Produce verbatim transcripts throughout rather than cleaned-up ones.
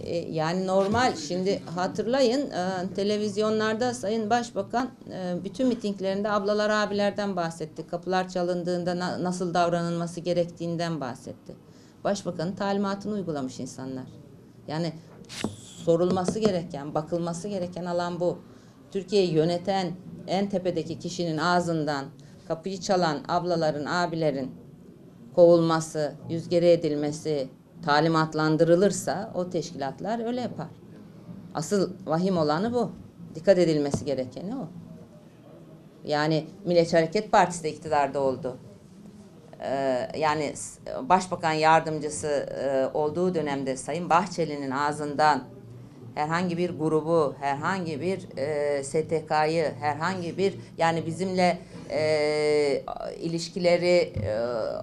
E, yani normal. Şimdi hatırlayın, e, televizyonlarda Sayın Başbakan e, bütün mitinglerinde ablalar abilerden bahsetti. Kapılar çalındığında na, nasıl davranılması gerektiğinden bahsetti. Başbakanın talimatını uygulamış insanlar. Yani sorulması gereken, bakılması gereken alan bu. Türkiye'yi yöneten en tepedeki kişinin ağzından kapıyı çalan ablaların, abilerin kovulması, yüzgere edilmesi talimatlandırılırsa o teşkilatlar öyle yapar. Asıl vahim olanı bu. Dikkat edilmesi gerekeni o. Yani Milliyetçi Hareket Partisi de iktidarda oldu. Ee, yani Başbakan Yardımcısı e, olduğu dönemde Sayın Bahçeli'nin ağzından herhangi bir grubu, herhangi bir e, S T K'yı, herhangi bir yani bizimle e, ilişkileri e,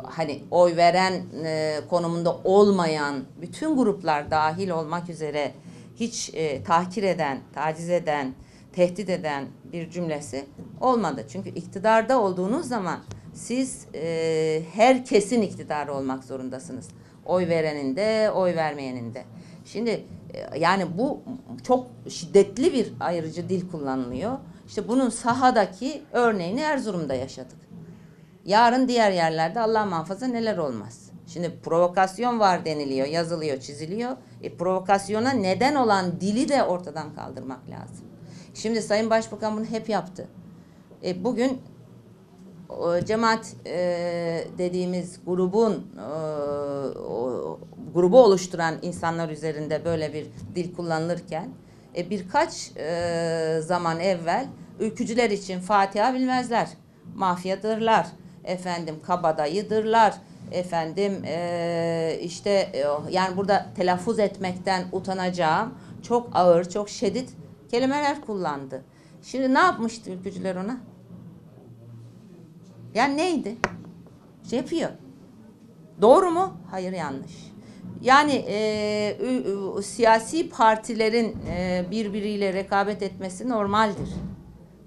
hani oy veren e, konumunda olmayan bütün gruplar dahil olmak üzere hiç e, tahkir eden, taciz eden, tehdit eden bir cümlesi olmadı. Çünkü iktidarda olduğunuz zaman siz e, herkesin iktidarı olmak zorundasınız. Oy verenin de, oy vermeyenin de. Şimdi yani bu çok şiddetli bir ayrıcı dil kullanılıyor. İşte bunun sahadaki örneğini Erzurum'da yaşadık. Yarın diğer yerlerde Allah muhafaza neler olmaz. Şimdi provokasyon var deniliyor, yazılıyor, çiziliyor. E, provokasyona neden olan dili de ortadan kaldırmak lazım. Şimdi Sayın Başbakan bunu hep yaptı. E, bugün o, cemaat e, dediğimiz grubun e, o, grubu oluşturan insanlar üzerinde böyle bir dil kullanılırken e, birkaç e, zaman evvel ülkücüler için Fatiha bilmezler, mafyadırlar, efendim kabadayıdırlar, efendim e, işte e, yani burada telaffuz etmekten utanacağım çok ağır, çok şiddet kelimeler kullandı. Şimdi ne yapmıştı ülkücüler ona? Yani neydi? Şey yapıyor. Doğru mu? Hayır, yanlış. Yani e, e, siyasi partilerin e, birbiriyle rekabet etmesi normaldir.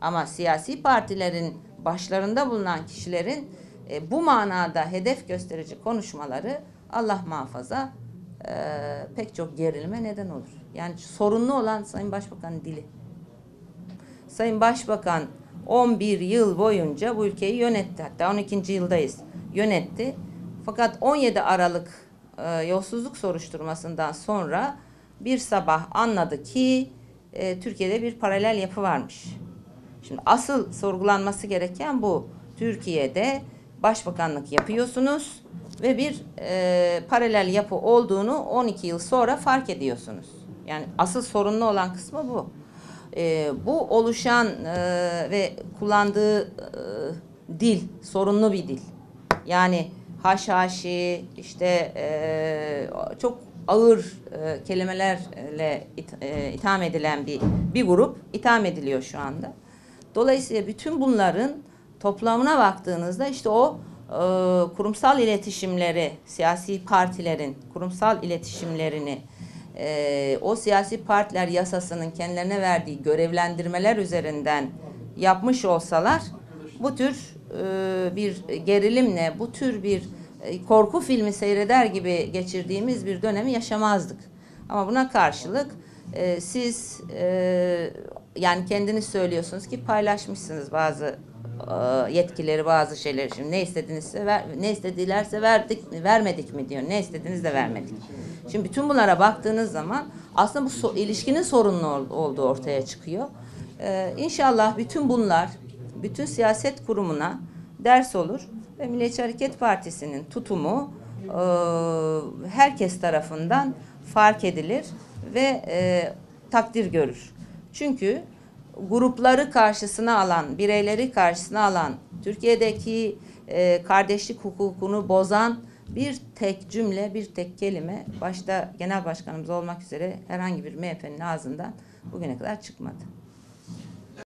Ama siyasi partilerin başlarında bulunan kişilerin e, bu manada hedef gösterici konuşmaları Allah muhafaza e, pek çok gerilime neden olur. Yani sorunlu olan Sayın Başbakan'ın dili. Sayın Başbakan on bir yıl boyunca bu ülkeyi yönetti. Hatta on ikinci yıldayız. Yönetti. Fakat on yedi Aralık E, yolsuzluk soruşturmasından sonra bir sabah anladı ki e, Türkiye'de bir paralel yapı varmış. Şimdi asıl sorgulanması gereken bu. Türkiye'de başbakanlık yapıyorsunuz ve bir e, paralel yapı olduğunu on iki yıl sonra fark ediyorsunuz. Yani asıl sorunlu olan kısmı bu. E, bu oluşan e, ve kullandığı e, dil, sorunlu bir dil. Yani haşhaşi, işte e, çok ağır e, kelimelerle it, e, itham edilen bir, bir grup itham ediliyor şu anda. Dolayısıyla bütün bunların toplamına baktığınızda işte o e, kurumsal iletişimleri, siyasi partilerin kurumsal iletişimlerini, e, o siyasi partiler yasasının kendilerine verdiği görevlendirmeler üzerinden yapmış olsalar bu tür bir gerilimle, bu tür bir korku filmi seyreder gibi geçirdiğimiz bir dönemi yaşamazdık. Ama buna karşılık e, siz e, yani kendiniz söylüyorsunuz ki paylaşmışsınız bazı e, yetkileri, bazı şeyleri. Şimdi ne istediğinizse ver, ne istedilerse verdik mi, vermedik mi diyor. Ne istediğiniz de vermedik. Şimdi bütün bunlara baktığınız zaman aslında bu so ilişkinin sorunlu olduğu ortaya çıkıyor. E, İnşallah bütün bunlar bütün siyaset kurumuna ders olur ve Milliyetçi Hareket Partisi'nin tutumu e, herkes tarafından fark edilir ve e, takdir görür. Çünkü grupları karşısına alan, bireyleri karşısına alan, Türkiye'deki e, kardeşlik hukukunu bozan bir tek cümle, bir tek kelime başta Genel Başkanımız olmak üzere herhangi bir M H P'nin ağzından bugüne kadar çıkmadı.